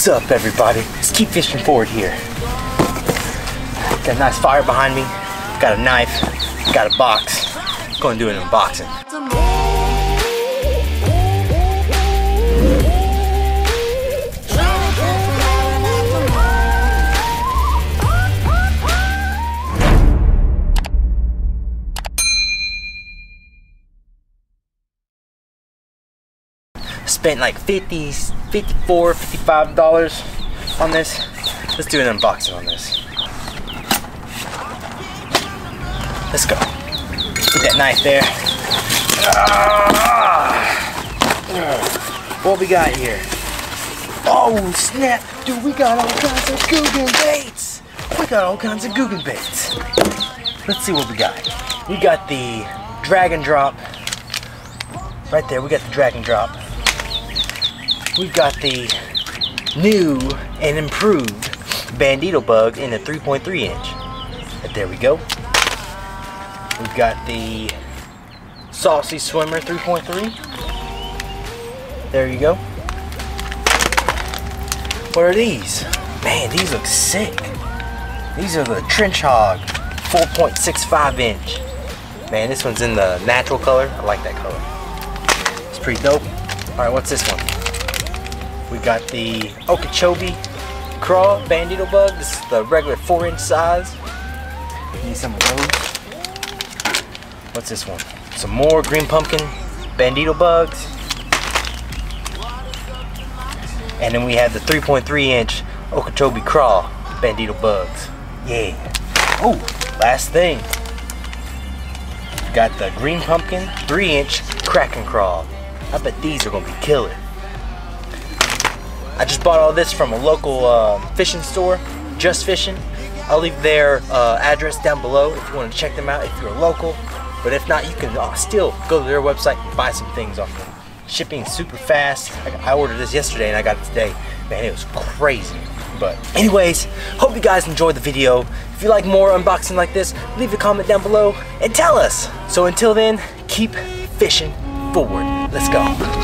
What's up, everybody? Let's keep fishing forward here. Got a nice fire behind me. Got a knife. Got a box. Going to do an unboxing. Spent like $54, $55 on this. Let's do an unboxing on this. Let's go. Put that knife there. What we got here? Oh snap, dude, we got all kinds of Googan baits. Let's see what we got. We got the Dragon Drop. Right there, we got the Dragon Drop. We've got the new and improved Bandito Bug in the 3.3 inch. But there we go. We've got the Saucy Swimmer 3.3. There you go. What are these? Man, these look sick. These are the Trench Hog 4.65 inch. Man, this one's in the natural color. I like that color. It's pretty dope. Alright, what's this one? We got the Okeechobee Craw Bandito Bug. This is the regular 4-inch size. Need some of those. What's this one? Some more green pumpkin Bandito Bugs. And then we have the 3.3 inch Okeechobee Craw Bandito Bugs. Yeah. Oh, last thing. We got the green pumpkin 3-inch Kraken Craw. I bet these are going to be killer. I just bought all this from a local fishing store, Just Fishn'. I'll leave their address down below if you want to check them out if you're local. But if not, you can still go to their website and buy some things off them. Shipping super fast. I ordered this yesterday and I got it today. Man, it was crazy. But anyways, hope you guys enjoyed the video. If you like more unboxing like this, leave a comment down below and tell us. So until then, keep fishing forward. Let's go.